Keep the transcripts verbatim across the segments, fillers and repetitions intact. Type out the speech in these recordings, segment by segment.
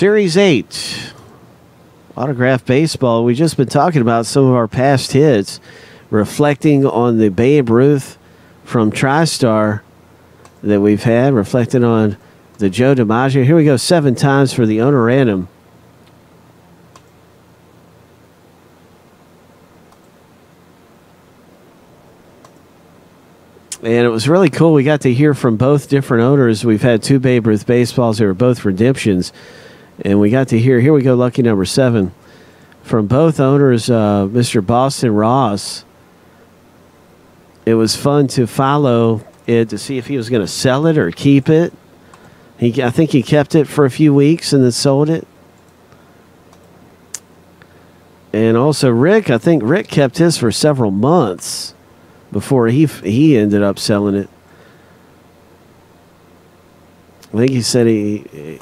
Series eight, autograph baseball. We've just been talking about some of our past hits, reflecting on the Babe Ruth from TriStar that we've had, reflecting on the Joe DiMaggio. Here we go, seven times for the owner random. And it was really cool. We got to hear from both different owners. We've had two Babe Ruth baseballs. They were both redemptions. And we got to hear, here we go, lucky number seven. From both owners, uh, Mister Boston Ross. It was fun to follow it to see if he was going to sell it or keep it. He, I think he kept it for a few weeks and then sold it. And also Rick, I think Rick kept his for several months before he, he ended up selling it. I think he said he...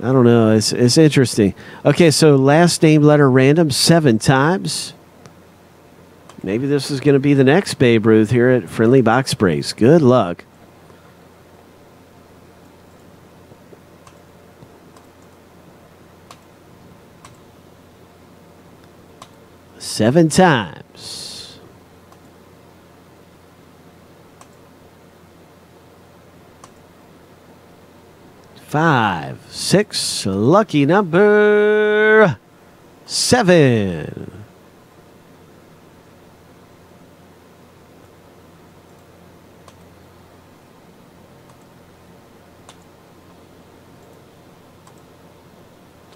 I don't know. It's it's interesting. Okay, so last name letter random seven times. Maybe this is going to be the next Babe Ruth here at Friendly Box Breaks. Good luck. Seven times. Five, six, lucky number seven.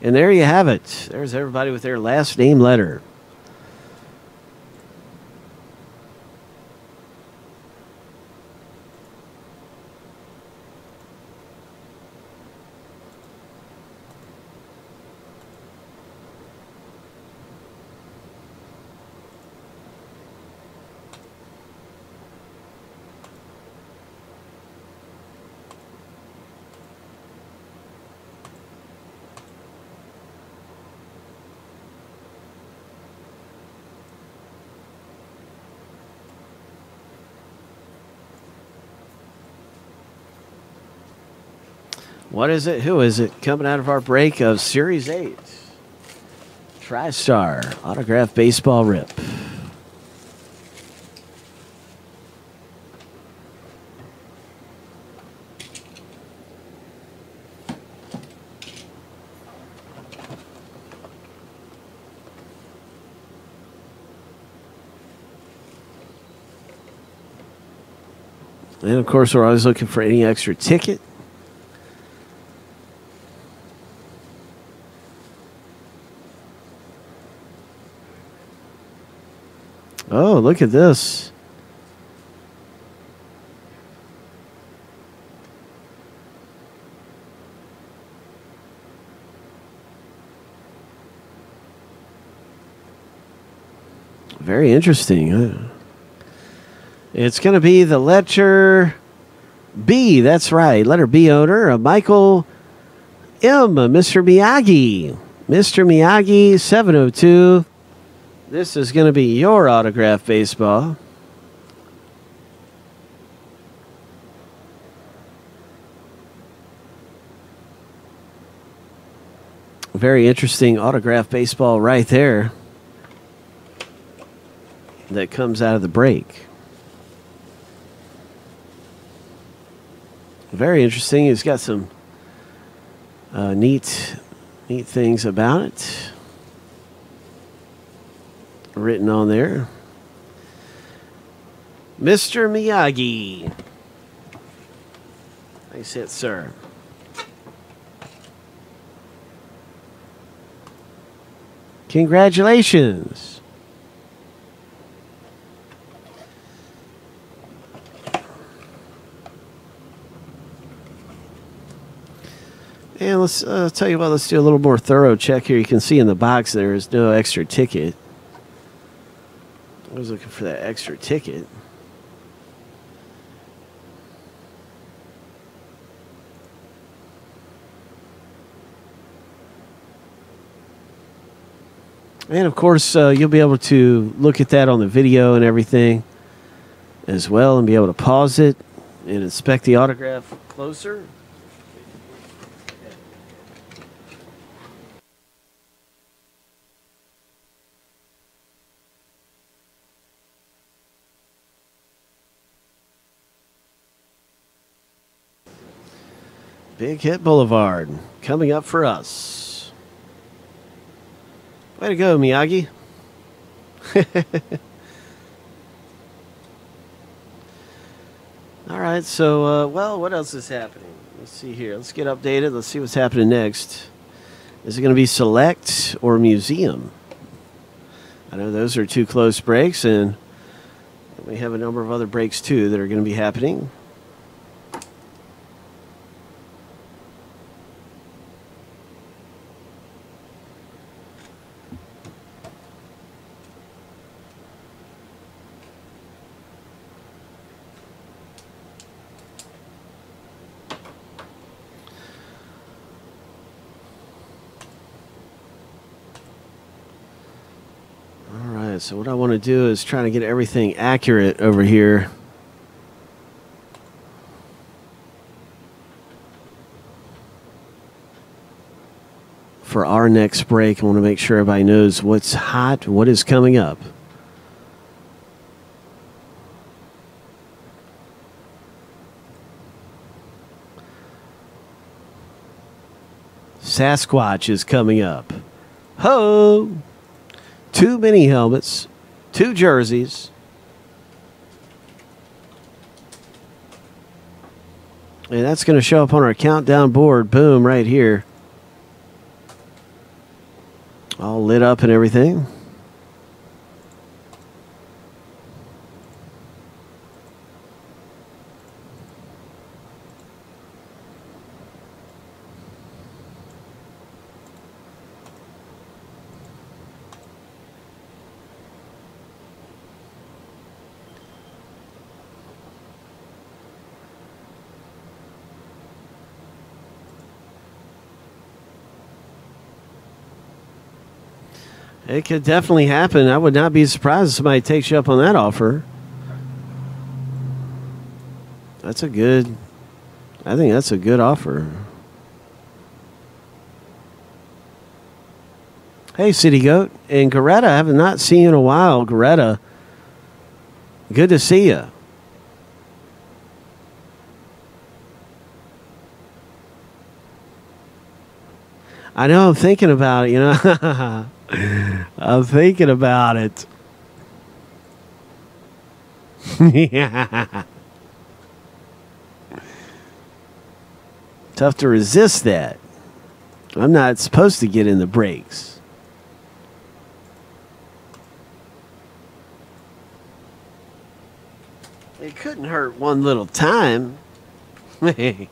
And there you have it. There's everybody with their last name letter. What is it? Who is it? Coming out of our break of Series eight. TriStar autograph baseball rip. And, of course, we're always looking for any extra ticket. Oh, look at this. Very interesting. It's going to be the letter B. That's right. Letter B owner, a Michael M. Mister Miyagi. Mister Miyagi, seven oh two. This is going to be your autograph baseball. Very interesting autograph baseball right there that comes out of the break. Very interesting. It's got some uh, neat, neat things about it written on there. Mister Miyagi. Nice hit, sir. Congratulations. And let's uh, tell you what, let's do a little more thorough check here. You can see in the box there is no extra ticket. I was looking for that extra ticket. And, of course, uh, you'll be able to look at that on the video and everything as well and be able to pause it and inspect the autograph closer. Big Hit Boulevard coming up for us. Way to go, Miyagi. All right, so, uh, well, what else is happening? Let's see here. Let's get updated. Let's see what's happening next. Is it going to be Select or Museum? I know those are two close breaks, and we have a number of other breaks, too, that are going to be happening. So what I want to do is try to get everything accurate over here. For our next break, I want to make sure everybody knows what's hot, what is coming up. Sasquatch is coming up. Ho! Two mini helmets, two jerseys, and that's going to show up on our countdown board. Boom, right here. All lit up and everything. It could definitely happen. I would not be surprised if somebody takes you up on that offer. That's a good, I think that's a good offer. Hey, City Goat. And Greta, I have not seen you in a while. Greta, good to see you. I know I'm thinking about it, you know. I'm thinking about it. Yeah. Tough to resist that. I'm not supposed to get in the breaks. It couldn't hurt one little time. Hey.